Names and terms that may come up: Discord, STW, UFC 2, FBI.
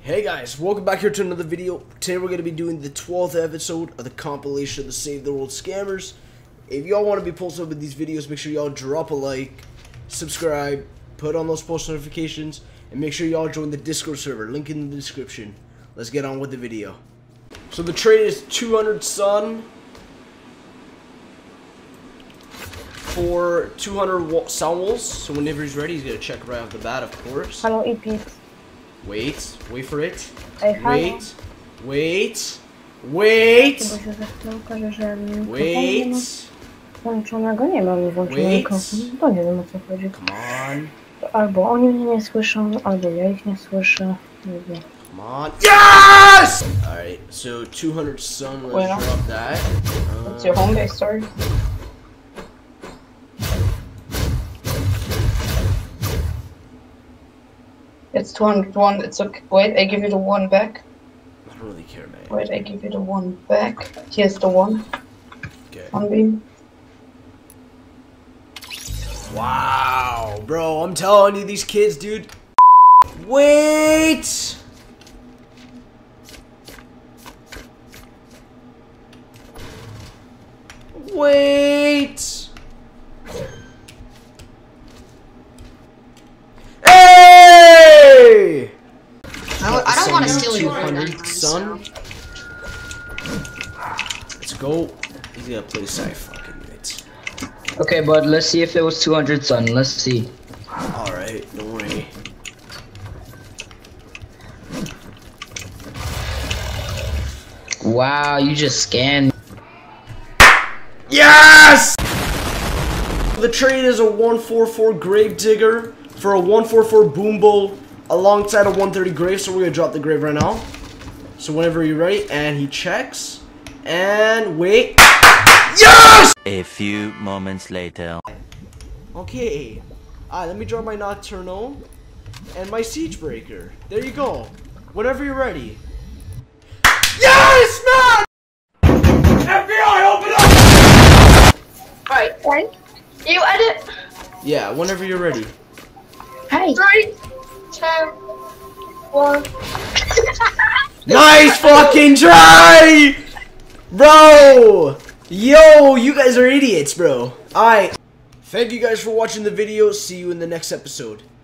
Hey guys, welcome back here to another video. Today we're going to be doing the 12th episode of the compilation of the Save the World Scammers. If y'all want to be posted up with these videos, make sure y'all drop a like, subscribe, put on those post notifications, and make sure y'all join the Discord server, link in the description. Let's get on with the video. So the trade is 200 sun for 200 Samuels. So whenever he's ready, he's going to check right off the bat, of course. I don't eat pizza. Wait for it. Wait. Włączonego nie mam, włączonego. To nie wiem, o co chodzi. Albo oni mnie nie słyszą, albo ja ich nie słyszę. Nie wiem. Come on. Yes! Alright, so 200 sun, let's drop that. What's your home base, sorry? It's 201, it's okay. Wait, I give you the one back. I don't really care, man. Wait, I give you the one back. Here's the one. Okay. One beam. Wow, bro, I'm telling you, these kids, dude. Wait! Wait! I don't want to steal your 200 son. Let's go. He's gonna play side fucking it. Okay, bud. Let's see if it was 200 son. Let's see. All right, don't worry. Wow, you just scanned. Yes. The trade is a 144 grave digger for a 144 boom bowl. Alongside a 130 grave, so we're gonna drop the grave right now. So whenever you're ready, and he checks, and wait. Yes! A few moments later. Okay, let me draw my Nocturnal and my Siege Breaker. There you go. Whenever you're ready. Yes, man! FBI, open up! Alright, Frank, you edit? Yeah, whenever you're ready. Hey. Right. 2, 1. Nice fucking try, bro. Yo, you guys are idiots, bro. All right. Thank you guys for watching the video. See you in the next episode.